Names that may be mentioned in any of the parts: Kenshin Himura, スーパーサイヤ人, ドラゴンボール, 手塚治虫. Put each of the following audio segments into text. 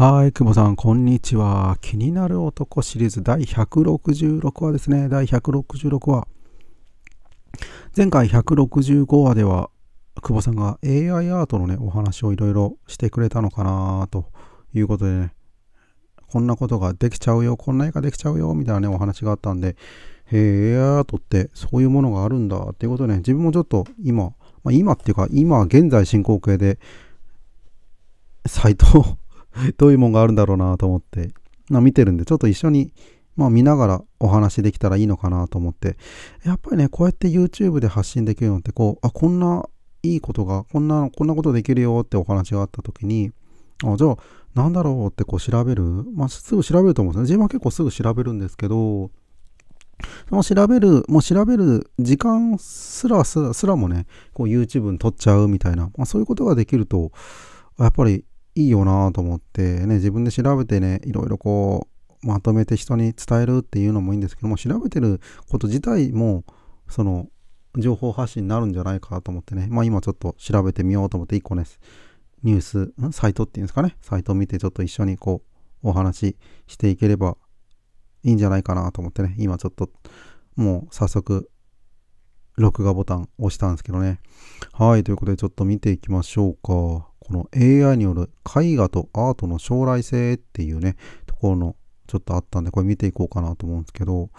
はい、久保さん、こんにちは。気になる男シリーズ第166話ですね。第166話。前回165話では、久保さんが AI アートのね、お話をいろいろしてくれたのかなということでね、こんなことができちゃうよ、こんな絵ができちゃうよ、みたいなね、お話があったんで、AI アートってそういうものがあるんだっていうことでね、自分もちょっと今、今っていうか、今現在進行形で、サイトを、どういうもんがあるんだろうなと思って、見てるんで、ちょっと一緒に、見ながらお話できたらいいのかなと思って、やっぱりね、こうやって YouTube で発信できるのって、こんないいことが、こんなことできるよってお話があった時に、じゃあ、なんだろうって調べる、すぐ調べると思うんですね。自分は結構すぐ調べるんですけど、その調べる時間すらもね、YouTube に撮っちゃうみたいな、そういうことができると、やっぱり、いいよなと思ってね、自分で調べてね、いろいろまとめて人に伝えるっていうのもいいんですけども、調べてること自体もその情報発信になるんじゃないかと思ってね、今ちょっと調べてみようと思って1個ね、ニュースサイトっていうんですかね、サイトを見てちょっと一緒にお話していければいいんじゃないかなと思ってね、今ちょっともう早速録画ボタン押したんですけどね。はい、ということでちょっと見ていきましょうか。この AI による絵画とアートの将来性っていうね、ところのちょっとあったんで、これ見ていこうかなと思うんですけど、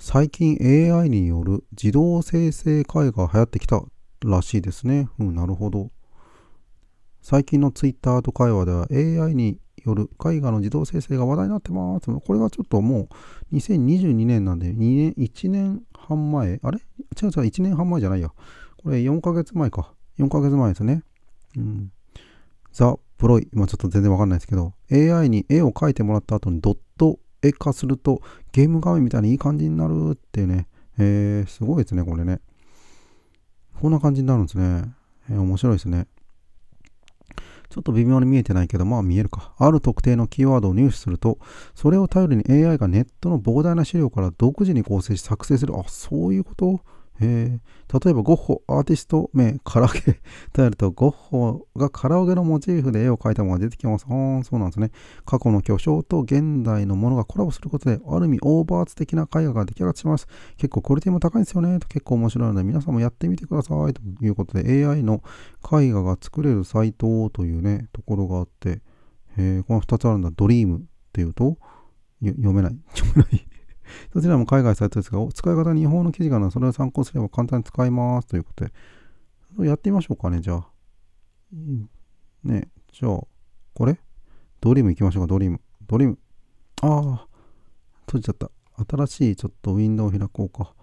最近 AI による自動生成絵画が流行ってきたらしいですね。なるほど。最近の Twitter と会話では AI による絵画の自動生成が話題になってます。これはちょっともう2022年なんで、1年半前、あれ？違う違う、1年半前じゃないや。これ4ヶ月前か。4ヶ月前ですね。ザ・プロイ、ちょっと全然わかんないですけど、AI に絵を描いてもらった後にドット絵化するとゲーム画面みたいにいい感じになるっていうね、すごいですね、これね。こんな感じになるんですね。面白いですね。ちょっと微妙に見えてないけど、見えるか。ある特定のキーワードを入手すると、それを頼りに AI がネットの膨大な資料から独自に構成し作成する。あ、そういうこと？例えばゴッホ、アーティスト名、カラオケとやると、ゴッホがカラオケのモチーフで絵を描いたものが出てきます。そうなんですね。過去の巨匠と現代のものがコラボすることで、ある意味オーバーツ的な絵画が出来上がってしまいます。結構クオリティも高いんですよね。と結構面白いので、皆さんもやってみてください。ということで、AI の絵画が作れるサイトというね、ところがあって、この2つあるんだ。ドリームっていうと、読めない。どちらも海外サイトですが、使い方に違法の記事があるので、それを参考すれば簡単に使えます。ということで、やってみましょうかね、じゃあ。じゃあ、これドリーム行きましょうか、ドリーム。ああ、閉じちゃった。新しいちょっとウィンドウを開こうか。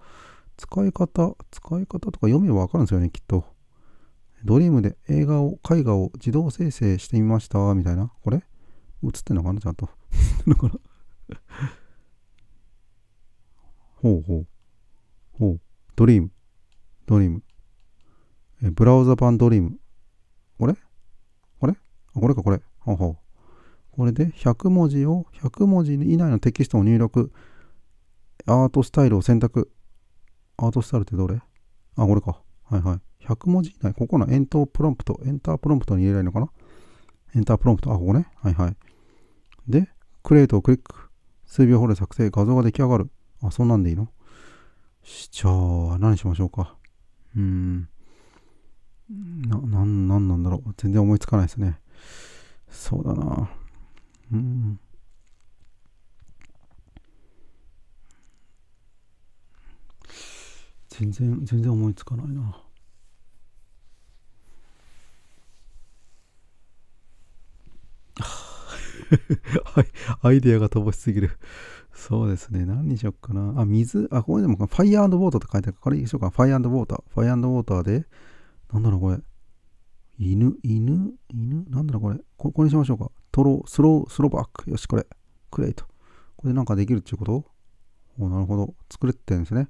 使い方とか読めばわかるんですよね、きっと。ドリームで絵画を自動生成してみました、みたいな。これ映ってんのかな、ちゃんと。ほう。ドリーム。ブラウザ版ドリーム。これあ、これか、これ。これで100文字以内のテキストを入力。アートスタイルを選択。アートスタイルってどれ？あ、これか。100文字以内。ここのエンタープロンプトに入れないのかな？エンタープロンプト。あ、ここね。で、クリエイトをクリック。数秒ほど作成。画像が出来上がる。あ、そんなんでいいの？じゃあ、何しましょうか。なんだろう。全然思いつかないですね。そうだな。全然思いつかないな。アイデアが乏しすぎる。そうですね。何にしよっかな。あ、水。あ、これでも、ファイア&ウォーターって書いてあるから、これいいでしょうか。ファイア&ウォーターで、なんだろう、これ。犬なんだろう、これ。ここにしましょうか。スローバック。よし、これ。クレイト。これなんかできるっていうこと？お、なるほど。作れてるんですね。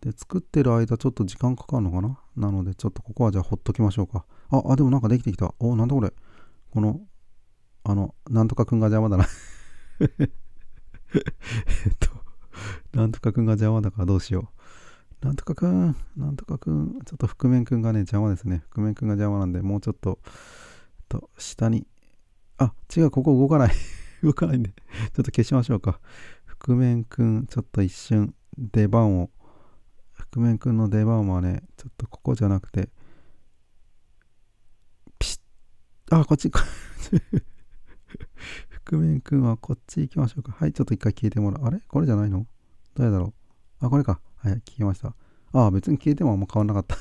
で、作ってる間、ちょっと時間かかるのかな。なので、ちょっとここはじゃあ、ほっときましょうか。あ、でもなんかできてきた。お、なんだこれ。この、なんとかくんが邪魔だな。なんとかくんが邪魔だからどうしよう。なんとかくん、ちょっと覆面くんがね、邪魔ですね。覆面くんが邪魔なんで、もうちょっと、下に、あ、違う、ここ動かない。動かないんで。ちょっと消しましょうか。覆面くん、ちょっと一瞬出番を。覆面くんの出番はね、ちょっとここじゃなくて、ピシッ。あ、こっち。覆面くんはこっち行きましょうか。はい、ちょっと一回消えてもらう。あれこれじゃないの？どれだろう？あ、これか。はい、消えました。ああ、別に消えてもあんま変わんなかった。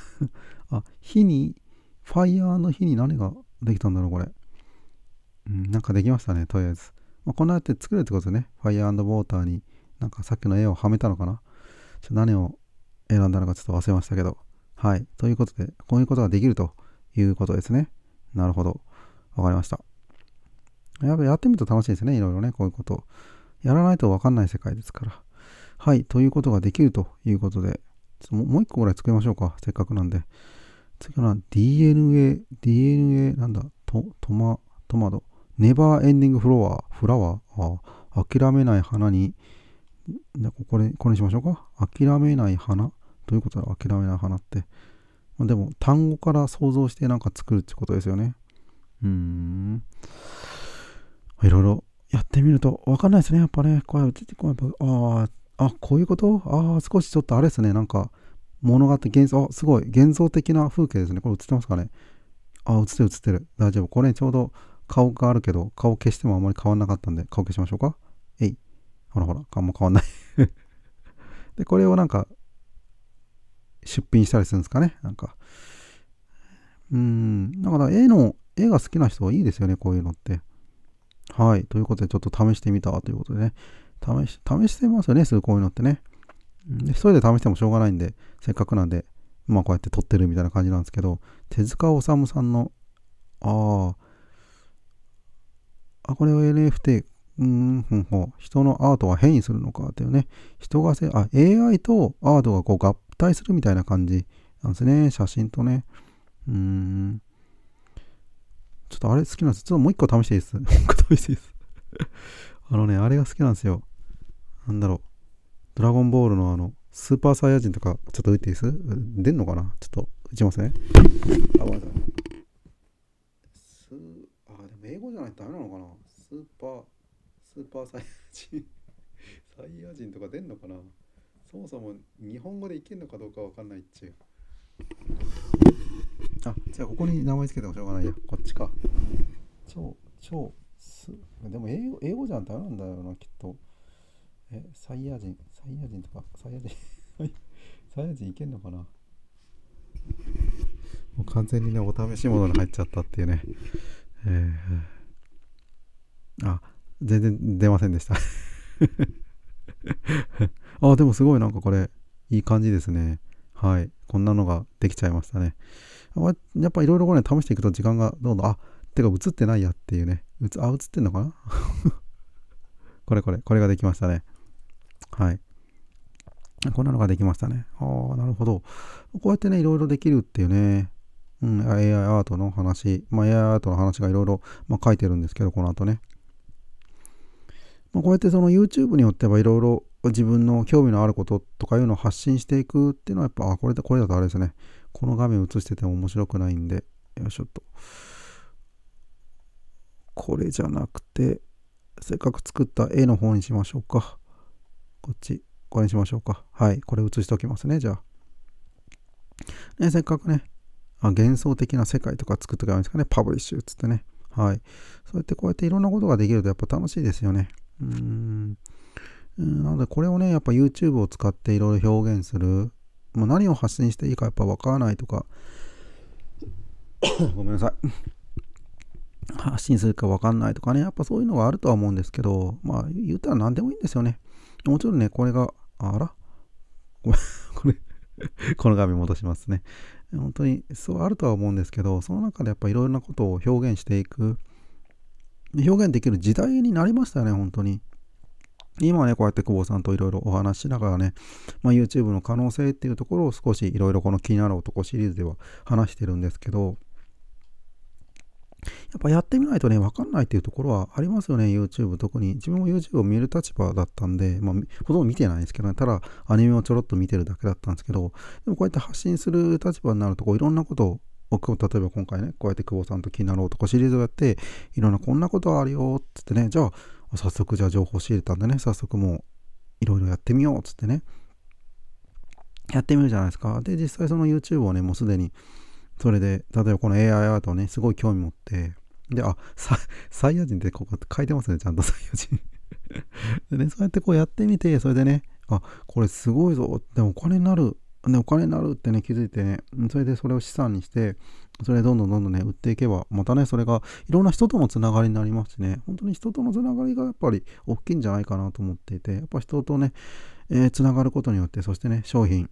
あ、火に、ファイヤーの火に何ができたんだろう、これ。うん、なんかできましたね、とりあえず。まあ、こんなやって作るってことね。ファイヤー&ウォーターに、なんかさっきの絵をはめたのかな。ちょっと何を選んだのかちょっと忘れましたけど。はい。ということで、こういうことができるということですね。なるほど。わかりました。やってみると楽しいですね。いろいろね、こういうこと。やらないとわかんない世界ですから。はい。ということができるということで、ちょっともう一個ぐらい作りましょうか。せっかくなんで。次は DNA なんだ。トマト。ネバーエンディングフラワー。あ、諦めない花に、これにしましょうか。諦めない花。どういうことだろう、諦めない花って。まあ、でも、単語から想像してなんか作るってことですよね。いろいろやってみるとわかんないですね。やっぱね、こうやって、こういうこと少しちょっとあれですね。なんか、物語、すごい、幻想的な風景ですね。これ映ってますかね。あ、映ってる。大丈夫。これちょうど顔があるけど、顔消してもあんまり変わんなかったんで、顔消しましょうか。ほら、あんま変わんない。で、これをなんか、出品したりするんですかね。なんか。だから絵が好きな人はいいですよね。こういうのって。はい。ということで、ちょっと試してみたということでね。試してますよね、すぐこういうのってね。で、一人で試してもしょうがないんで、せっかくなんで、まあこうやって撮ってるみたいな感じなんですけど、手塚治虫さんの、これを NFT、人のアートは変異するのかっていうね。AI とアートがこう合体するみたいな感じなんですね。写真とね。ちょっとあれ好きなんです。ちょっともう一個試していいです。あれが好きなんですよ。なんだろう。ドラゴンボールのスーパーサイヤ人とか、ちょっと打っていいです？出んのかな？ちょっと打ちますね。ごめんなさい。でも英語じゃないとダメなのかな？スーパーサイヤ人。サイヤ人とか出んのかな？そもそも日本語でいけんのかどうかわかんないっちゅう。あ、じゃあここに名前つけてもしょうがないや。こっちか。でも英語じゃんダメなんだよな、きっと。サイヤ人いけんのかな。もう完全にね、お試しモードに入っちゃったっていうね。全然出ませんでした。でもすごいなんかこれ、いい感じですね。はい。こんなのができちゃいましたね。やっぱいろいろこれ試していくと時間がどんどん、映ってないやっていうね。映ってんのかなこれができましたね。はい。こんなのができましたね。なるほど。こうやってね、いろいろできるっていうね。AI アートの話。AI アートの話がいろいろ書いてるんですけど、この後ね。こうやってその YouTube によってはいろいろ自分の興味のあることとかいうのを発信していくっていうのはやっぱ、これだとあれですね。この画面映してても面白くないんで、よいしょっと。これじゃなくて、せっかく作った絵の方にしましょうか。これにしましょうか。はい、これ映しておきますね、じゃあ。せっかくね、幻想的な世界とか作っておけばいいんですかね。パブリッシュっつってね。はい。そうやってこうやっていろんなことができるとやっぱ楽しいですよね。なのでこれをね、やっぱ YouTube を使っていろいろ表現する。もう何を発信していいかやっぱ分からないとかごめんなさい発信するか分かんないとかね、やっぱそういうのがあるとは思うんですけど、言ったら何でもいいんですよね。もちろんね、これがこの画面戻しますね。本当にそうあるとは思うんですけど、その中でやっぱいろいろなことを表現していく、表現できる時代になりましたよね。本当に今ね、こうやって久保さんといろいろお話しながらね、YouTube の可能性っていうところを少しいろいろこの気になる男シリーズでは話してるんですけど、やっぱやってみないとね、わかんないっていうところはありますよね、YouTube。特に自分も YouTube を見る立場だったんで、ほとんど見てないんですけどね、ただアニメをちょろっと見てるだけだったんですけど、でもこうやって発信する立場になると、いろんなことを例えば今回ね、こうやって久保さんと気になろうとかシリーズをやって、いろんなこんなことあるよっつってね、じゃあ早速じゃあ情報仕入れたんでね、早速もういろいろやってみようっつってね、やってみるじゃないですか。で、実際その YouTube をね、もうすでに、それで、例えばこの AI アートをね、すごい興味持って、で、あ、サイヤ人ってここ書いてますね、ちゃんとサイヤ人。でね、そうやってこうやってみて、それでね、あ、これすごいぞ、でもお金になる。で、お金になるってね、気づいてね、それでそれを資産にして、それどんどんどんどんね、売っていけば、またね、それがいろんな人とのつながりになりますしね、本当に人とのつながりがやっぱり大きいんじゃないかなと思っていて、やっぱ人とね、つながることによって、そしてね、商品、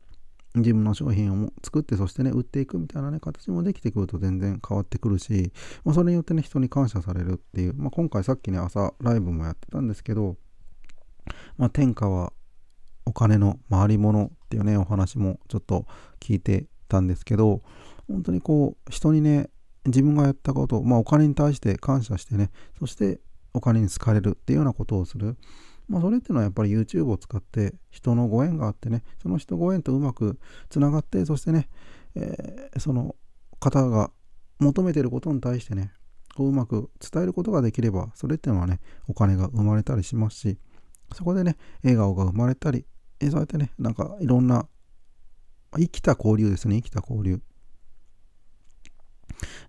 自分の商品を作って、そしてね、売っていくみたいなね、形もできてくると全然変わってくるし、まあ、それによってね、人に感謝されるっていう、まあ、今回さっきね、朝ライブもやってたんですけど、まあ、天下は、お金の回り物っていうねお話もちょっと聞いてたんですけど、本当にこう人にね自分がやったこと、まあ、お金に対して感謝してね、そしてお金に好かれるっていうようなことをする、まあ、それっていうのはやっぱり YouTube を使って人のご縁があってね、その人ご縁とうまくつながって、そしてね、その方が求めてることに対してねこううまく伝えることができれば、それっていうのはねお金が生まれたりしますし、そこでね笑顔が生まれたり、そうやってね、なんかいろんな、生きた交流ですね、生きた交流。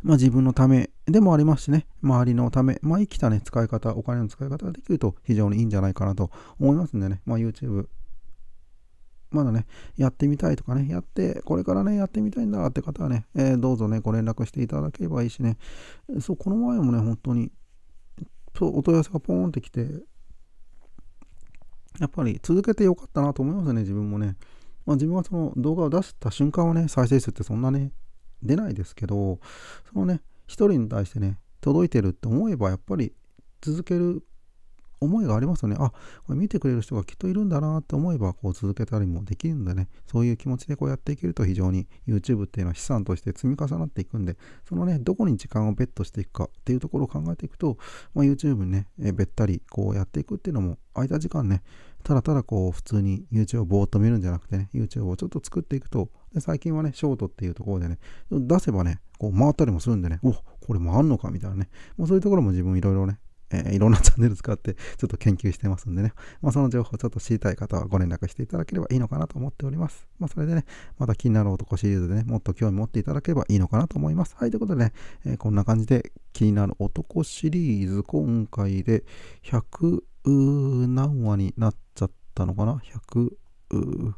まあ自分のためでもありますしね、周りのため、まあ生きたね、使い方、お金の使い方ができると非常にいいんじゃないかなと思いますんでね、まあ YouTube、まだね、やってみたいとかね、やって、これからね、やってみたいんだって方はね、どうぞね、ご連絡していただければいいしね、そう、この前もね、本当に、お問い合わせがポーンってきて、やっぱり続けてよかったなと思いますね、自分もね。まあ、自分はその動画を出した瞬間はね、再生数ってそんなね、出ないですけど、そのね、一人に対してね、届いてるって思えば、やっぱり続ける思いがありますよね。あ、これ見てくれる人がきっといるんだなって思えば、こう続けたりもできるんでね、そういう気持ちでこうやっていけると非常に YouTube っていうのは資産として積み重なっていくんで、そのね、どこに時間をベットしていくかっていうところを考えていくと、まあ、YouTube にね、べったりこうやっていくっていうのも、空いた時間ね、ただただこう普通に YouTube をぼーっと見るんじゃなくてね、YouTube をちょっと作っていくと、で最近はね、ショートっていうところでね、出せばね、こう回ったりもするんでね、お、これ回るのかみたいなね、もうそういうところも自分いろいろね、いろんなチャンネル使ってちょっと研究してますんでね、まあ、その情報をちょっと知りたい方はご連絡していただければいいのかなと思っております。まあ、それでね、また気になる男シリーズでね、もっと興味持っていただければいいのかなと思います。はい、ということでね、こんな感じで気になる男シリーズ、今回で100何話になっちゃったのかな ?100、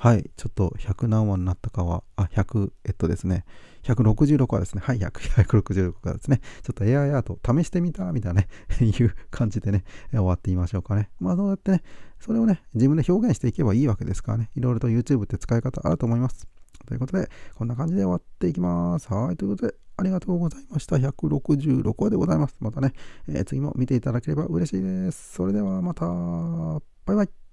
はい、ちょっと100何話になったかは、あ、100、ですね、166話ですね、はい、166話ですね、ちょっと AI アート試してみた、みたいなね、いう感じでね、終わってみましょうかね。まあ、どうやってね、それをね、自分で表現していけばいいわけですからね、いろいろと YouTube って使い方あると思います。ということで、こんな感じで終わっていきます。はい、ということで、ありがとうございました。166話でございます。またね、次も見ていただければ嬉しいです。それではまた、バイバイ。